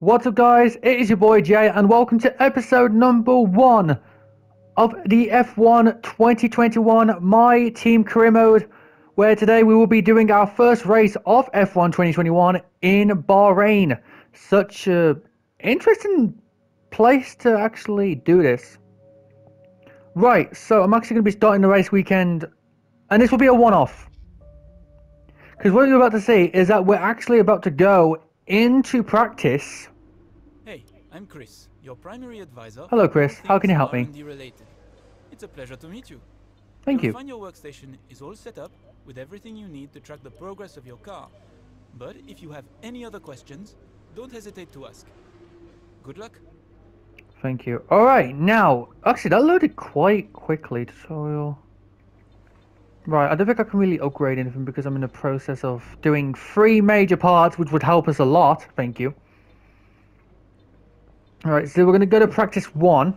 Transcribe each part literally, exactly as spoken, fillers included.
What's up guys, it is your boy Jay and welcome to episode number one of the F one twenty twenty-one My Team Career Mode, where today we will be doing our first race of F one twenty twenty-one in Bahrain. Such an interesting place to actually do this. Right, so I'm actually going to be starting the race weekend and this will be a one-off, because what you're about to see is that we're actually about to go into practice. Hey, I'm Chris, your primary advisor. Hello, Chris. How can you help me? Related. It's a pleasure to meet you. Thank you. You'll find your workstation is all set up with everything you need to track the progress of your car. But if you have any other questions, don't hesitate to ask. Good luck. Thank you. All right, now, actually, that loaded quite quickly. Tutorial. Right, I don't think I can really upgrade anything because I'm in the process of doing three major parts, which would help us a lot. Thank you. Alright, so we're going to go to practice one.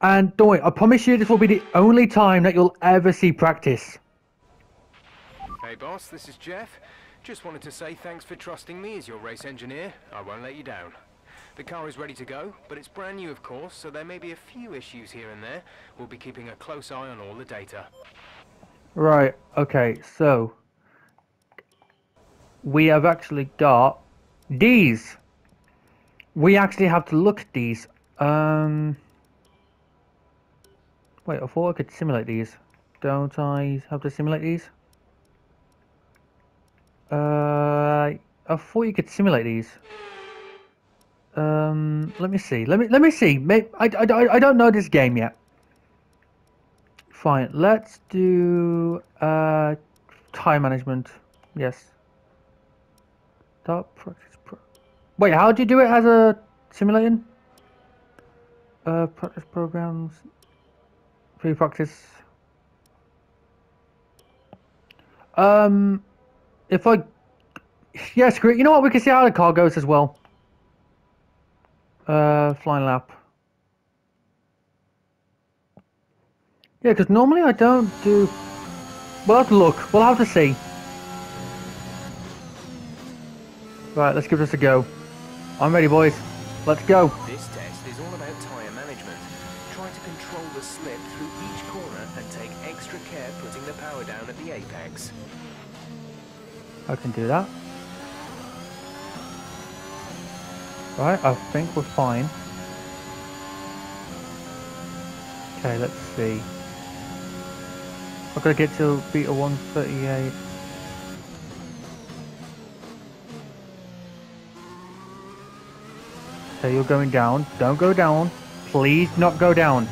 And don't worry, I promise you this will be the only time that you'll ever see practice. Hey boss, this is Jeff. Just wanted to say thanks for trusting me as your race engineer. I won't let you down. The car is ready to go, but it's brand new of course, so there may be a few issues here and there. We'll be keeping a close eye on all the data. Right, okay, so we have actually got these. We actually have to look at these. Um, wait, I thought I could simulate these. Don't I have to simulate these? Uh, I thought you could simulate these. Um, let me see. Let me let me see. Maybe, I, I, I don't know this game yet. Fine, let's do uh, time management, yes. Start practice pro. Wait, how do you do it as a simulating? Uh, practice programs, pre-practice. Um, if I, yeah, screw it. You know what, we can see how the car goes as well. Uh, flying lap. Yeah, because normally I don't do... We'll have to look. We'll have to see. Right, let's give this a go. I'm ready, boys. Let's go. This test is all about tyre management. Try to control the slip through each corner and take extra care putting the power down at the apex. I can do that. Right, I think we're fine. Okay, let's see. I've got to get to beta one thirty-eight. Okay, you're going down. Don't go down. Please not go down.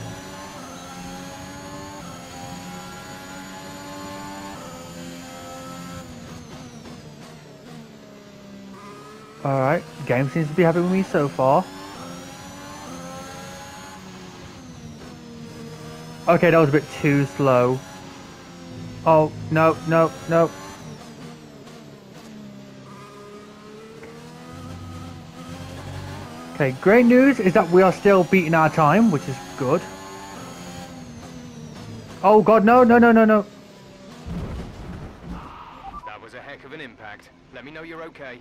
Alright, game seems to be happy with me so far. Okay, that was a bit too slow. Oh, no, no, no. Okay, great news is that we are still beating our time, which is good. Oh god, no, no, no, no, no. That was a heck of an impact. Let me know you're okay.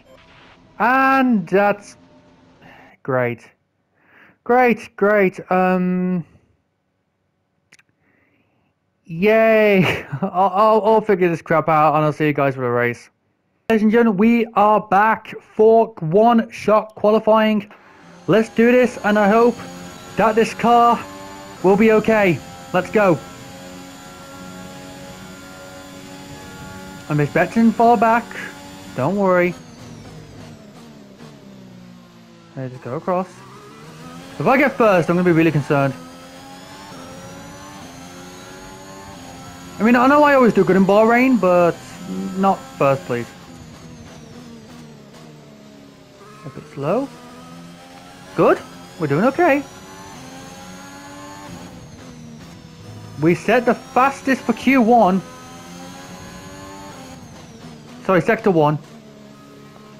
And that's... Great. Great, great, um... Yay! I'll, I'll, I'll figure this crap out and I'll see you guys for the race. Ladies and gentlemen, we are back for one shot qualifying. Let's do this and I hope that this car will be okay. Let's go. I'm expecting far back. Don't worry. I just go across. If I get first, I'm going to be really concerned. I mean, I know I always do good in Bahrain, but not first, please. A bit slow. Good. We're doing okay. We set the fastest for Q one. Sorry, sector one.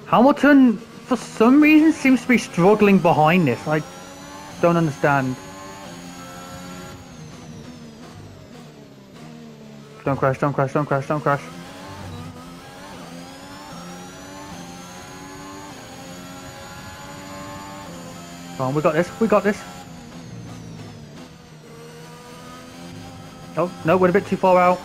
Hamilton, for some reason, seems to be struggling behind this. I don't understand. Don't crash, don't crash, don't crash, don't crash. Come on, we got this, we got this. Oh, no, we're a bit too far out.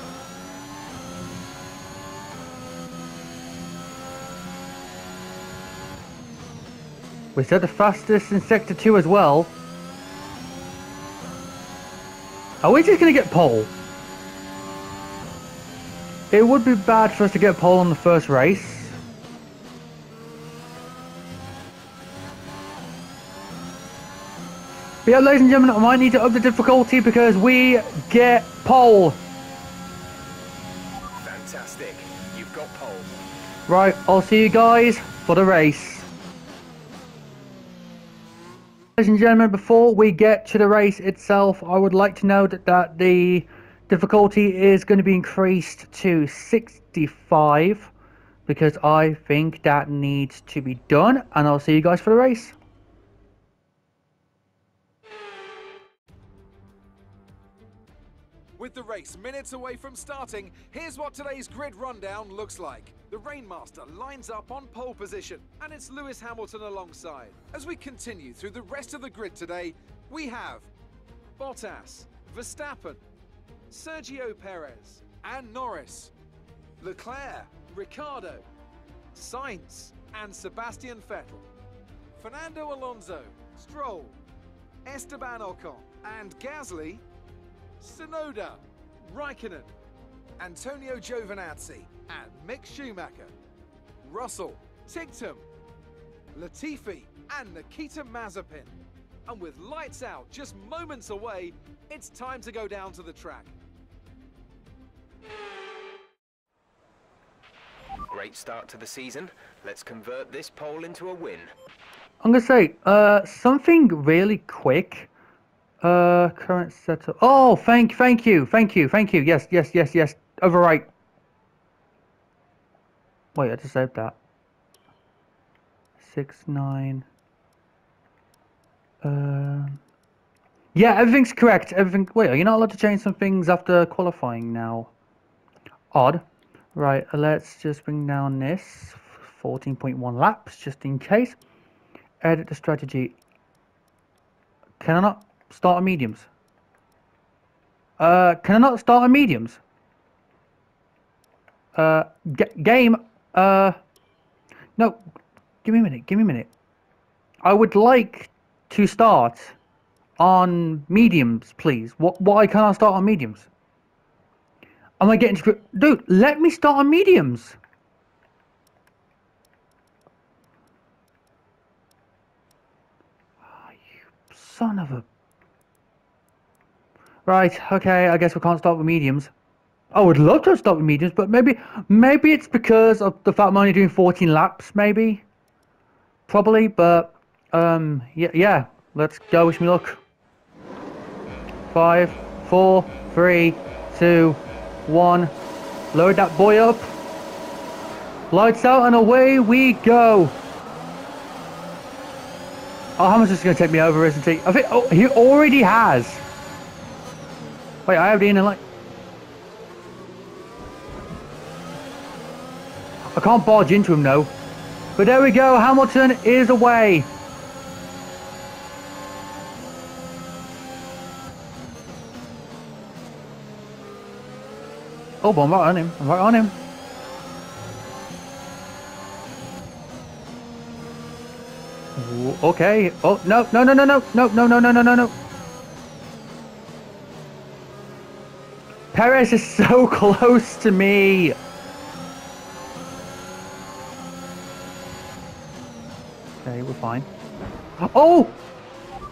We said the fastest in sector two as well. Are we just going to get pole? It would be bad for us to get pole on the first race. But yeah, ladies and gentlemen, I might need to up the difficulty because we get pole. Fantastic. You've got pole. Right, I'll see you guys for the race. Ladies and gentlemen, before we get to the race itself, I would like to note that, that the difficulty is going to be increased to sixty-five because I think that needs to be done, and I'll see you guys for the race. With the race minutes away from starting, here's what today's grid rundown looks like. The Rainmaster lines up on pole position, and it's Lewis Hamilton alongside. As we continue through the rest of the grid today, we have Bottas, Verstappen, Sergio Perez, and Norris, Leclerc, Ricciardo, Sainz, and Sebastian Vettel, Fernando Alonso, Stroll, Esteban Ocon, and Gasly, Tsunoda, Raikkonen, Antonio Giovinazzi, and Mick Schumacher, Russell, TikTok, Latifi, and Nikita Mazepin. And with lights out just moments away, it's time to go down to the track. Great start to the season. Let's convert this pole into a win. I'm going to say uh, something really quick. Uh, current setup. Oh, thank, thank you, thank you, thank you. Yes, yes, yes, yes. Overwrite. Wait, I just saved that. Six, nine. Uh, yeah, everything's correct. Everything. Wait, are you not allowed to change some things after qualifying now? Odd. Right, let's just bring down this fourteen point one laps just in case. Edit the strategy. Can I not start on mediums? Uh, can I not start on mediums? Uh, g game, uh, no, give me a minute, give me a minute. I would like to start on mediums, please. What, why can't I start on mediums? Am I getting to, dude, let me start on mediums. Oh, you son of a... Right, okay, I guess we can't start with mediums. I would love to start with mediums, but maybe maybe it's because of the fact I'm only doing fourteen laps, maybe. Probably, but um, yeah, yeah, let's go, wish me luck. Five, four, three, two, one. Load that boy up. Lights out and away we go. Oh, Hammer's just going to take me over, isn't he? I think, oh, he already has. Wait, I have the inner light. I can't barge into him though. But there we go, Hamilton is away. Oh, but I'm right on him, I'm right on him. Ooh, okay, oh, no, no, no, no, no, no, no, no, no, no, no, no. Perez is so close to me. Okay, we're fine. Oh!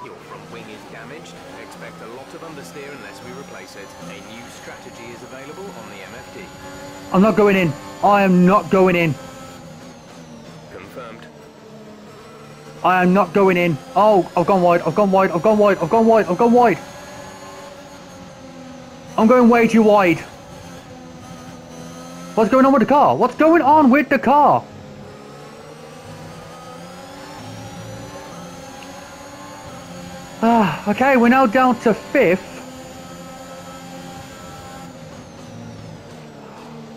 Your front wing is damaged. Expect a lot of understeer unless we replace it. A new strategy is available on the M F D. I'm not going in. I am not going in. Confirmed. I am not going in. Oh, I've gone wide. I've gone wide. I've gone wide. I've gone wide. I've gone wide. I'm going way too wide. What's going on with the car? What's going on with the car? Ah, okay, we're now down to fifth.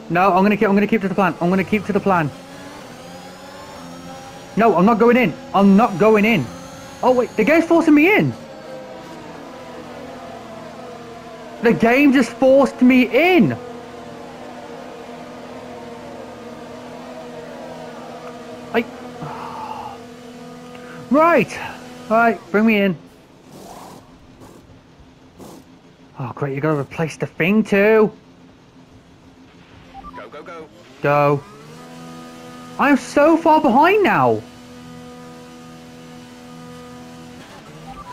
No, I'm gonna keep. I'm gonna keep to the plan. I'm gonna keep to the plan. No, I'm not going in. I'm not going in. Oh wait, the game's forcing me in. The game just forced me in. I... Right. All right, bring me in. Oh great, you're gonna replace the thing too. Go, go, go. Go. I'm so far behind now.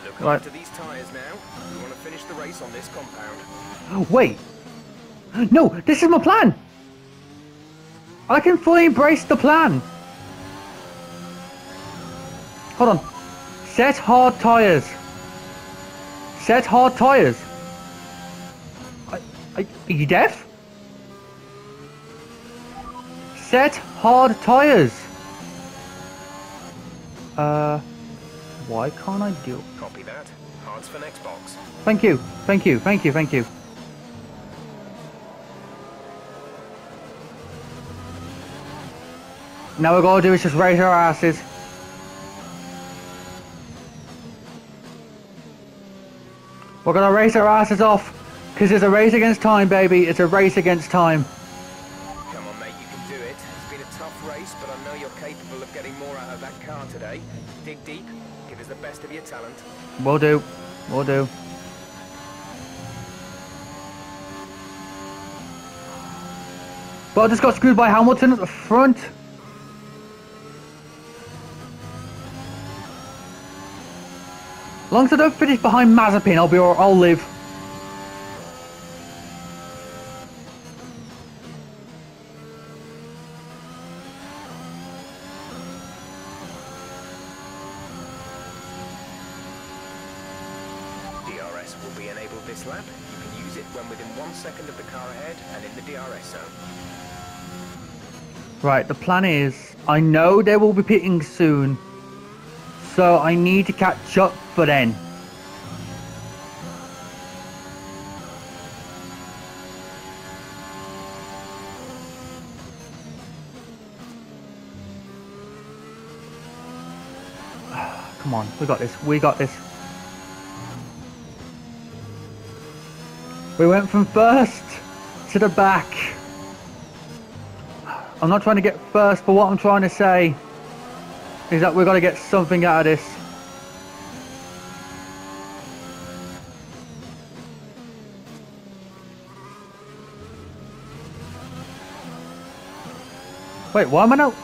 Look right. After these tyres now. We want to finish the race on this compound. Oh, wait. No, this is my plan. I can fully embrace the plan. Hold on. Set hard tyres. Set hard tyres. Are, are, are you deaf? Set hard tyres. Uh, why can't I do? Copy that. Hards for next box. Thank you, thank you, thank you, thank you. Now we've got to do is just raise our asses. We're gonna race our asses off, cause it's a race against time, baby. It's a race against time. Will do. Will do. But I just got screwed by Hamilton at the front. As long as I don't finish behind Mazepin, I'll be alright. I'll live. Right, the plan is, I know they will be pitting soon, so I need to catch up for then. Come on, we got this, we got this. We went from first to the back. I'm not trying to get first, but what I'm trying to say is that we've got to get something out of this. Wait, why am I not?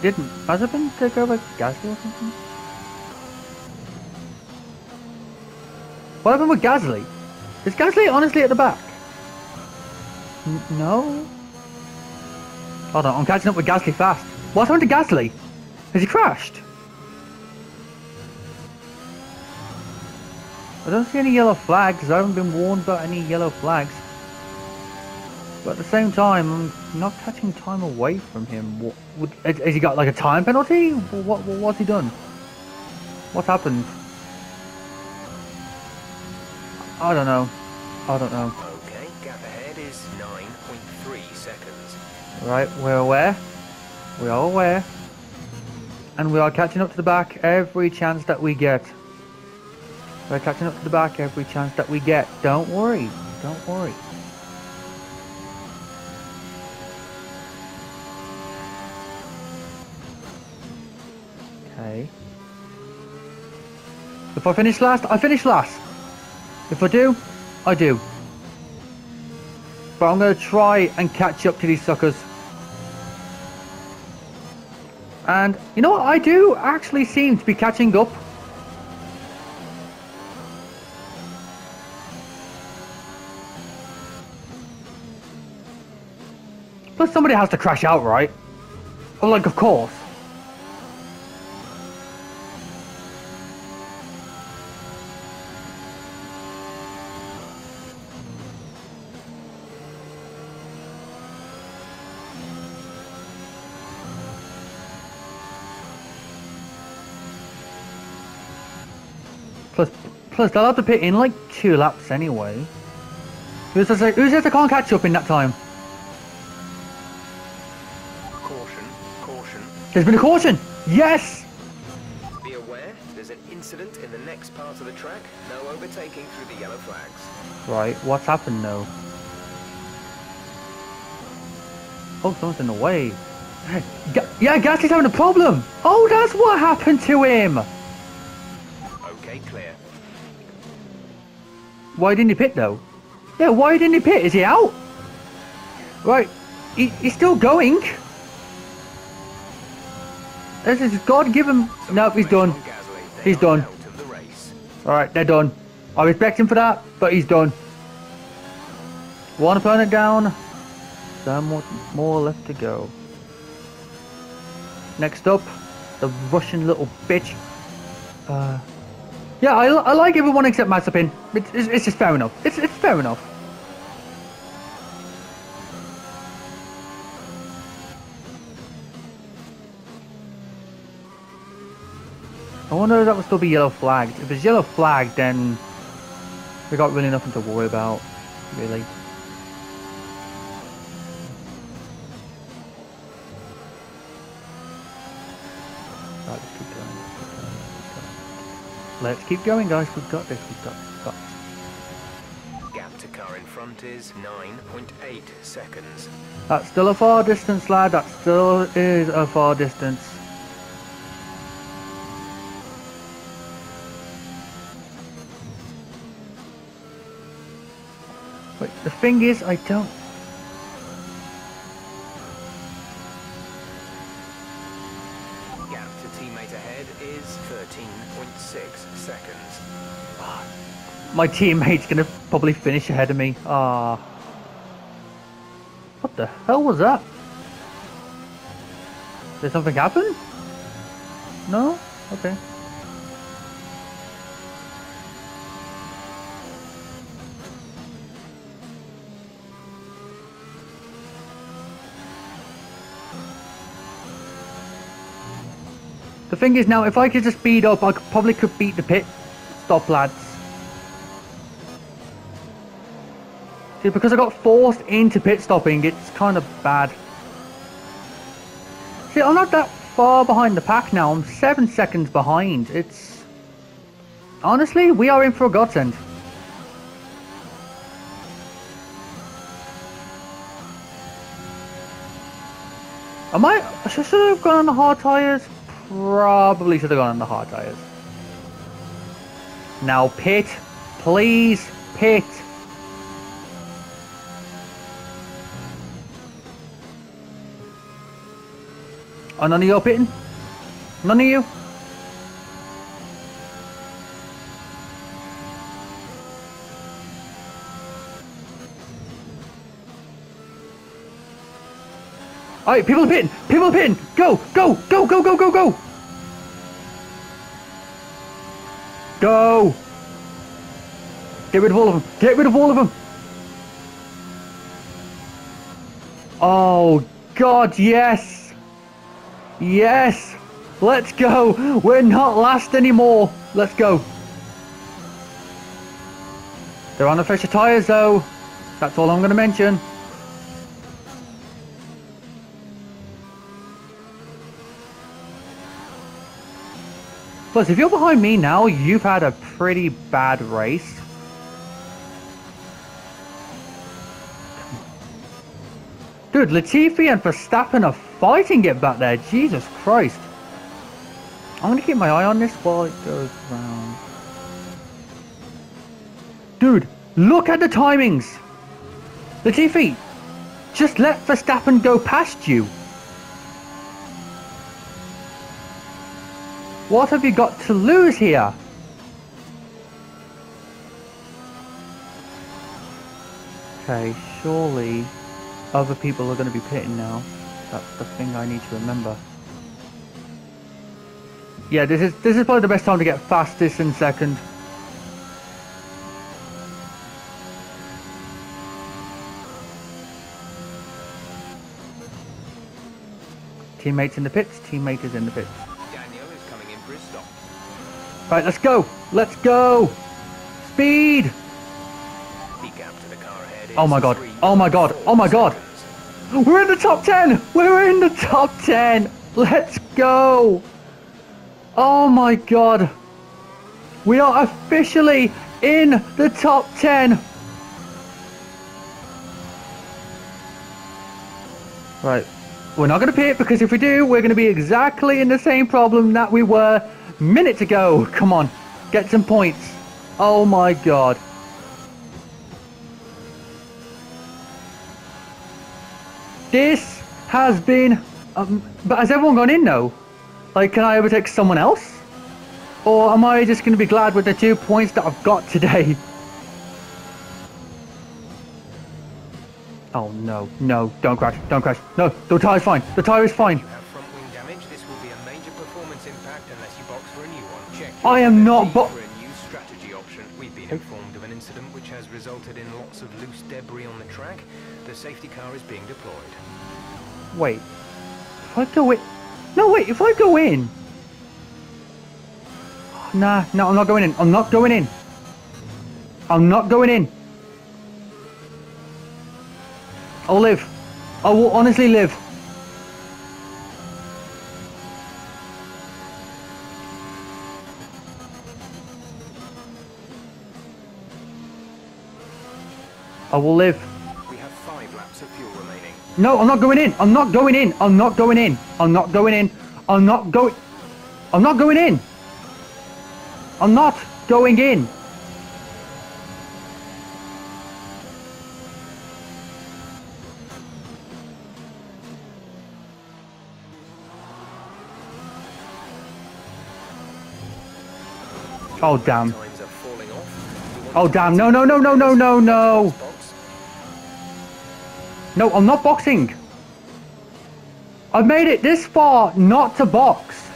Didn't Mazepin take over Gasly or something? What happened with Gasly? Is Gasly honestly at the back? N no? Hold on, I'm catching up with Gasly fast. What's happened to Gasly? Has he crashed? I don't see any yellow flags. I haven't been warned about any yellow flags. But at the same time, I'm not catching time away from him. What, would, has he got like a time penalty? What, what, what's he done? What's happened? I don't know. I don't know. Okay, gap ahead is nine point three seconds. Right, we're aware, we are aware, and we are catching up to the back every chance that we get. We're catching up to the back every chance that we get. Don't worry, don't worry. Okay. If I finish last, I finish last. If I do, I do. But I'm going to try and catch up to these suckers. And you know what? I do actually seem to be catching up. Plus somebody has to crash out, right? Or like, of course. Plus, plus, they'll have to pit in like two laps anyway. Who says I can't catch up in that time? Caution, caution. There's been a caution! Yes! Be aware, there's an incident in the next part of the track. No overtaking through the yellow flags. Right, what's happened now? Oh, someone's in the way. Ga yeah, Gasly's having a problem. Oh, that's what happened to him. Okay, clear. Why didn't he pit though? Yeah, why didn't he pit? Is he out? Right, he, he's still going. This is God-given. No, he's done. He's done. Alright, they're done. I respect him for that, but he's done. One opponent down. Some more left to go. Next up, the Russian little bitch. Uh, yeah, I, I like everyone except Mazepin. It, it's, it's just fair enough. It's, it's fair enough. I wonder if that would still be yellow flagged. If it's yellow flagged, then we got really nothing to worry about, really. Right, let's keep going. Let's keep going, guys. We've got this. We've got this. We've got this. Gap to car in front is nine point eight seconds. That's still a far distance, lad. That still is a far distance. But the thing is, I don't... Gap to teammate ahead is thirteen point six seconds. My teammate's gonna probably finish ahead of me. Ah. What the hell was that? Did something happen? No? Okay. The thing is now, if I could just speed up, I could, probably could beat the pit stop, lads. See, because I got forced into pit stopping, it's kind of bad. See, I'm not that far behind the pack now. I'm seven seconds behind. It's... Honestly, we are in for a godsend. Am I... Should I have gone on the hard tyres? Probably should have gone on the hard tyres. Now pit. Please pit. Oh, none of you are pitting? None of you? Alright, people are pitting! People are pitting! Go! Go! Go! Go! Go! Go! Go! Go! Get rid of all of them! Get rid of all of them! Oh God, yes! Yes! Let's go! We're not last anymore! Let's go! They're on the fresher tyres though! That's all I'm gonna mention. Plus, if you're behind me now, you've had a pretty bad race. Dude, Latifi and Verstappen are fighting it back there. Jesus Christ. I'm going to keep my eye on this while it goes round. Dude, look at the timings. Latifi, just let Verstappen go past you. What have you got to lose here? Okay, surely other people are going to be pitting now. That's the thing I need to remember. Yeah, this is this is probably the best time to get fastest in second. Teammates in the pits, teammate is in the pits. Right, let's go! Let's go! Speed! Oh my god, oh my god, oh my god! We're in the top ten! We're in the top ten! Let's go! Oh my god. We are officially in the top ten. Right. We're not going to pit because if we do, we're going to be exactly in the same problem that we were minutes ago. Come on. Get some points. Oh my god. This has been... Um, but has everyone gone in though? Like, can I overtake someone else? Or am I just going to be glad with the two points that I've got today? Oh no, no, don't crash, don't crash. No, the tire's fine, the tire is fine. I am not bo- informed of an incident which has resulted in lots of loose debris on the track. The safety car is being deployed. Wait, if I go in... No, wait, if I go in... Nah, no, I'm not going in. I'm not going in. I'm not going in. I'll live. I will honestly live. I will live. We have five laps of fuel remaining. No, I'm not going in. I'm not going in. I'm not going in. I'm not going in. I'm not going. I'm not going in. I'm not going in. Oh damn. Oh damn. No, no, no, no, no, no, no. No, I'm not boxing. I've made it this far not to box.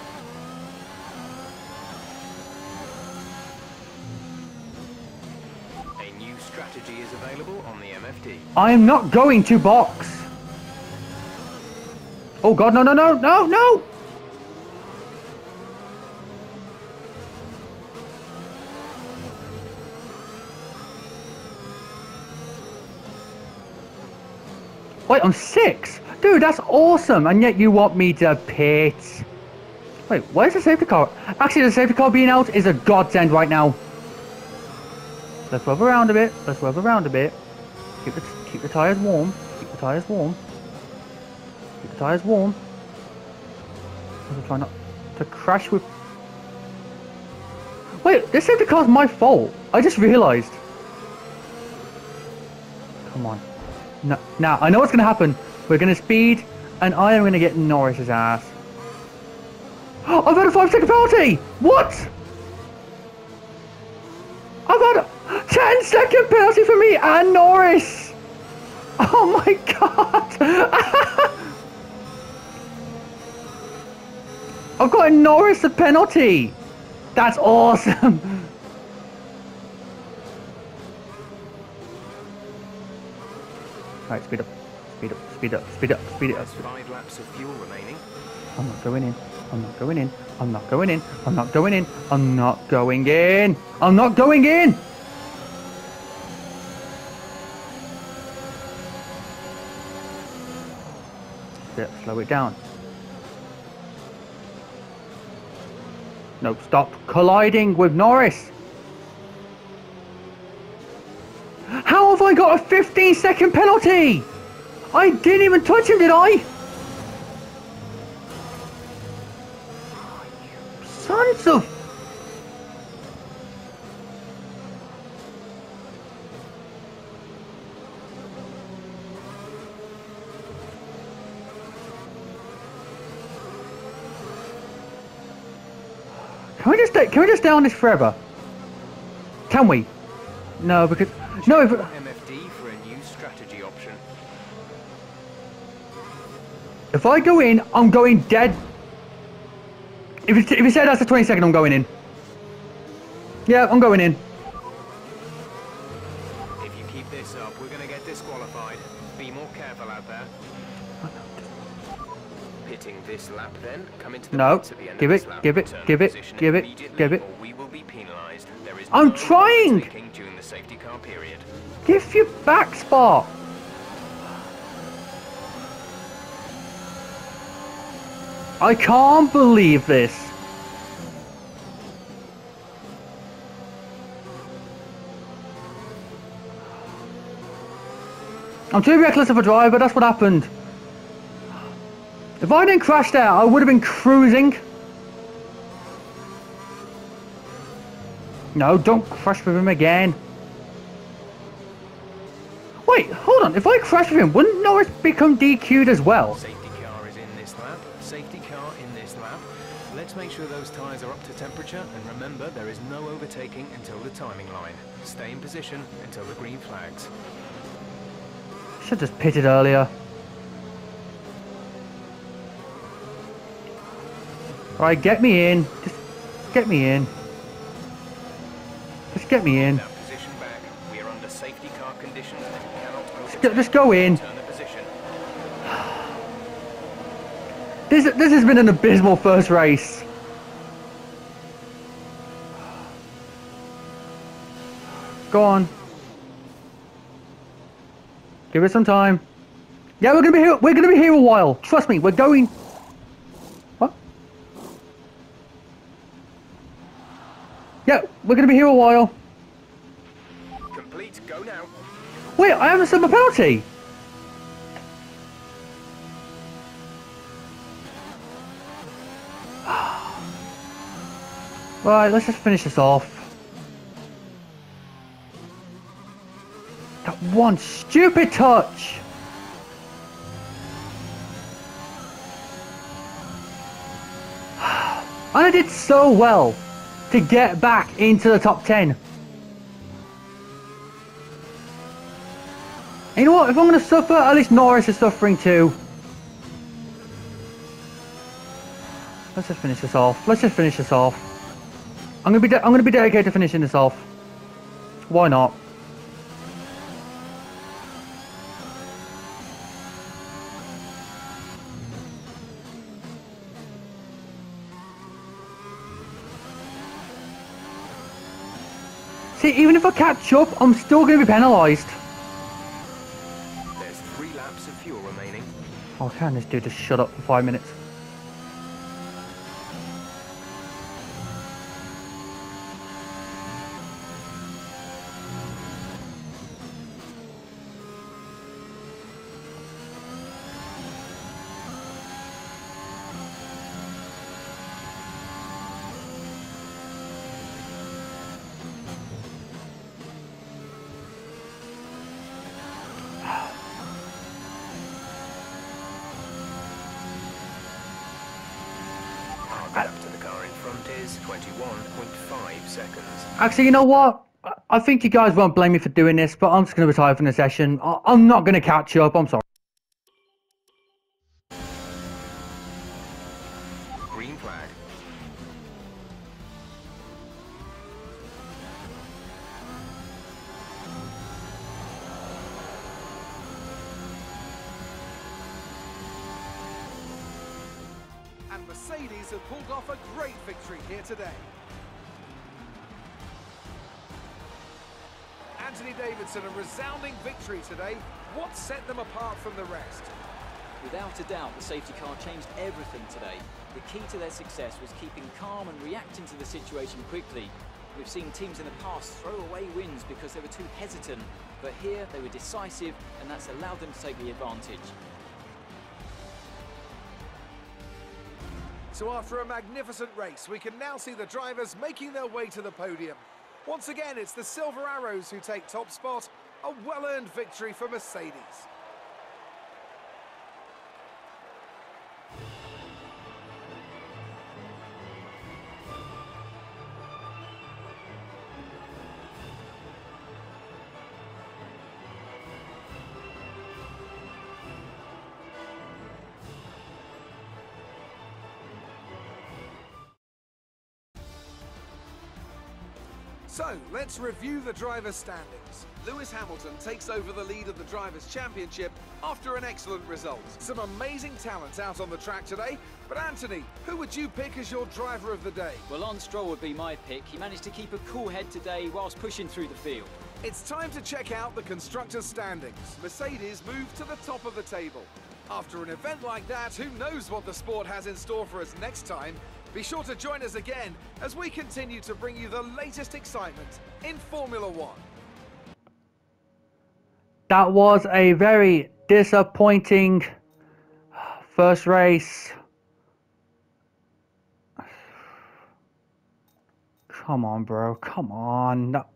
A new strategy is available on the M F D. I am not going to box. Oh god, no, no, no, no, no. Wait, I'm six? Dude, that's awesome, and yet you want me to pit. Wait, where's the safety car? Actually, the safety car being out is a godsend right now. Let's rev around a bit, let's rev around a bit. Keep the, keep the tyres warm, keep the tyres warm. Keep the tyres warm. I'm trying not to crash with... Wait, this safety car's my fault. I just realised. Come on. No, now, I know what's going to happen. We're going to speed, and I am going to get Norris's ass. Oh, I've had a five second penalty! What? I've had a ten second penalty for me and Norris! Oh my god! I've got a Norris a penalty! That's awesome! Right, speed up, speed up, speed up, speed up, speed up. Five laps of fuel remaining. I'm not going in. I'm not going in. I'm not going in. I'm not going in. I'm not going in. I'm not going in. Yep, slow it down. No, stop colliding with Norris. How have I got a fifteen second penalty? I didn't even touch him, did I? Sons of... Can we just stay, can we just stay on this forever? Can we? No, because... No, if... M F D for a new strategy option. If I go in, I'm going dead. If it, if it said that's a twenty second, I'm going in. Yeah, I'm going in. If you keep this up, we're going to get disqualified. Be more careful out there. Pitting this lap, then come into the no. At the end give, of it, lap. give it, Turn give it, give it, give it, we will be penalized. There is I'm no trying. Safety car period. Give you back spot. I can't believe this. I'm too reckless of a driver, that's what happened. If I didn't crash there, I would have been cruising. No, don't crash with him again. Wait, hold on, if I crash with him, wouldn't Norris become D Q'd as well? Safety car is in this lap, safety car in this lap. Let's make sure those tyres are up to temperature, and remember there is no overtaking until the timing line. Stay in position until the green flags. Should have just pitted earlier. Alright, get me in. Just get me in. Just get me in. Just, get, just go in. This, this has been an abysmal first race. Go on. Give it some time. Yeah, we're gonna be here. We're gonna be here a while. Trust me, we're going. Yeah, we're going to be here a while. Complete, go now. Wait, I haven't set my penalty. Right, let's just finish this off. That one stupid touch. And I did so well to get back into the top ten. And you know what, if I'm going to suffer, at least Norris is suffering too. Let's just finish this off. Let's just finish this off. I'm going to be de I'm going to be dedicated to finishing this off. Why not? See, even if I catch up, I'm still going to be penalised. There's three laps of fuel remaining. Oh, can this dude just shut up for five minutes? Actually, you know what? I think you guys won't blame me for doing this, but I'm just going to retire from the session. I'm not going to catch up. I'm sorry. Green flag. And Mercedes have pulled off a great victory here today. Davidson, a resounding victory today. What set them apart from the rest? Without a doubt, the safety car changed everything today. The key to their success was keeping calm and reacting to the situation quickly. We've seen teams in the past throw away wins because they were too hesitant, but here they were decisive, and that's allowed them to take the advantage. So after a magnificent race, we can now see the drivers making their way to the podium. Once again, it's the Silver Arrows who take top spot. A well-earned victory for Mercedes. So, let's review the driver's standings. Lewis Hamilton takes over the lead of the Drivers' Championship after an excellent result. Some amazing talent out on the track today. But Anthony, who would you pick as your driver of the day? Well, Lance Stroll would be my pick. He managed to keep a cool head today whilst pushing through the field. It's time to check out the constructors' standings. Mercedes moved to the top of the table. After an event like that, who knows what the sport has in store for us next time? Be sure to join us again as we continue to bring you the latest excitement in Formula One. That was a very disappointing first race. Come on, bro. Come on. No.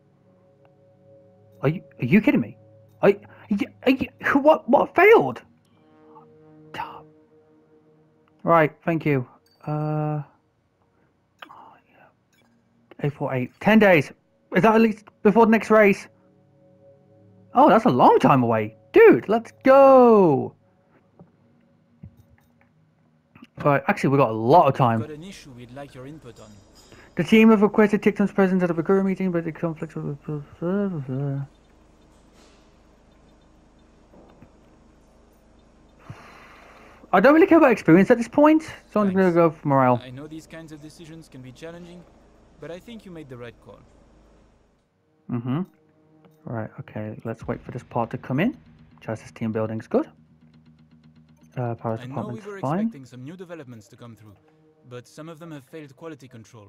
Are you, are you kidding me? Are, are you, what, what failed? Right, thank you. Uh, oh, yeah. eight forty-eight. ten days. Is that at least before the next race? Oh, that's a long time away. Dude, let's go. Alright, actually, we've got a lot of time. We've got an issue we'd like your input on. The team have requested TikTok's presence at a Bakura meeting, but the conflicts with the... I don't really care about experience at this point, so I'm going to go for morale. I know these kinds of decisions can be challenging, but I think you made the right call. Mm-hmm. Right, okay, let's wait for this part to come in. Chassis team building's good. Uh, power department's fine. I know we were fine. expecting some new developments to come through, but some of them have failed quality control.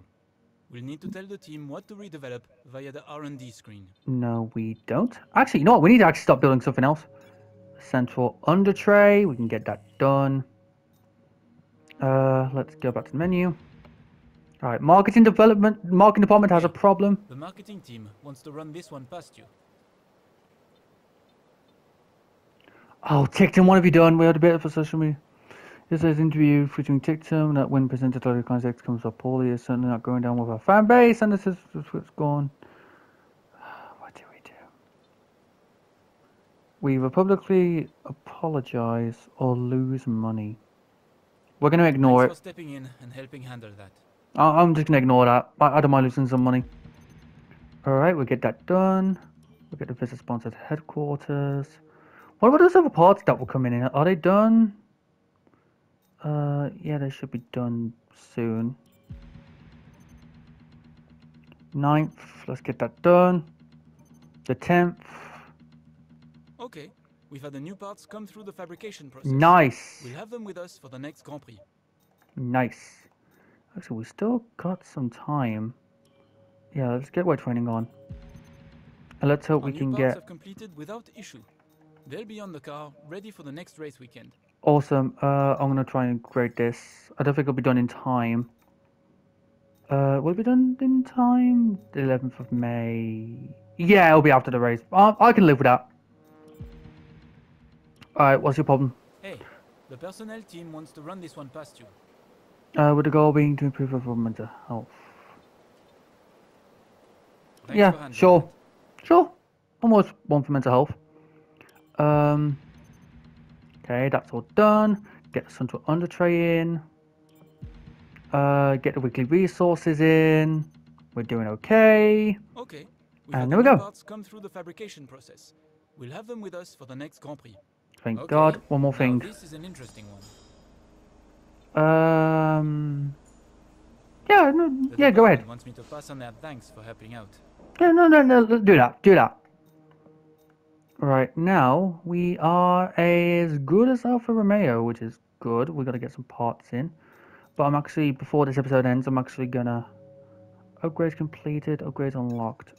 We'll need to tell the team what to redevelop via the R and D screen. No, we don't. Actually, you know what? We need to actually stop building something else. Central under tray, we can get that done. Uh, let's go back to the menu. All right, marketing development, marketing department has a problem. The marketing team wants to run this one past you. Oh, Tictum, what have you done? We had a bit for social media. This is an interview featuring Tictum that, when presented to the context, comes up poorly. It's certainly not going down with our fan base, and this is what's gone. We will publicly apologize or lose money. We're going to ignore Thanks it. For stepping in and helping handle that. I I'm just going to ignore that. I, I don't mind losing some money. Alright, we'll get that done. We'll get the visit sponsored headquarters. What about those other parts that were coming in? Are they done? Uh, yeah, they should be done soon. ninth, let's get that done. The tenth. Okay, we've had the new parts come through the fabrication process. Nice. We'll have them with us for the next Grand Prix. Nice. Actually, we still got some time. Yeah, let's get weight training on. And let's hope Our we new can parts get... have completed without issue. They'll be on the car, ready for the next race weekend. Awesome. Uh, I'm going to try and grade this. I don't think it'll be done in time. Uh, will it be done in time? The eleventh of May. Yeah, it'll be after the race. I, I can live with that. Alright, what's your problem? Hey, the personnel team wants to run this one past you. Uh, with the goal being to improve our mental health. Thanks yeah, sure. It. Sure. Almost one for mental health. Um, okay, that's all done. Get the central under tray in. Uh, get the weekly resources in. We're doing okay. Okay. We've and there we go. Parts come through the fabrication process. We'll have them with us for the next Grand Prix. Thank okay. God. One more thing. Now, this is an interesting one. Um. Yeah. No, yeah. Go ahead. Wants me to pass on their thanks for helping out. No, no, no, no. Do that. Do that. Right now we are as good as Alfa Romeo, which is good. We got to get some parts in, but I'm actually before this episode ends, I'm actually gonna upgrades completed, upgrades unlocked.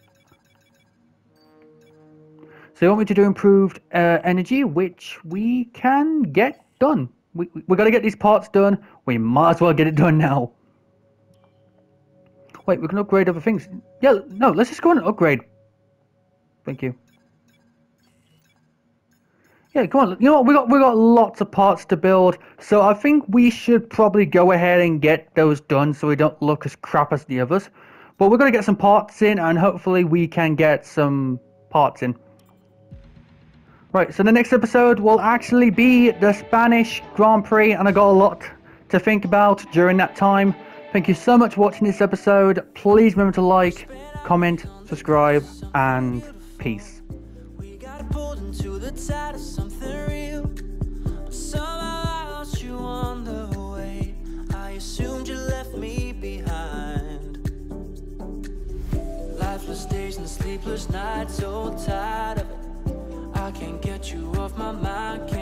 So they want me to do improved uh, energy, which we can get done. We, we, we're going to get these parts done. We might as well get it done now. Wait, we can upgrade other things. Yeah, no, let's just go on and upgrade. Thank you. Yeah, come on. You know what? We got, we got lots of parts to build. So I think we should probably go ahead and get those done so we don't look as crap as the others. But we're going to get some parts in and hopefully we can get some parts in. Right, so the next episode will actually be the Spanish Grand Prix, and I got a lot to think about during that time. Thank you so much for watching this episode. Please remember to like, comment, subscribe, and peace. We got pulled into the tide of something real. Somehow I lost you on the way. I assumed you left me behind. Lifeless days and sleepless nights, so tired of it. I can't get you off my mind. Can't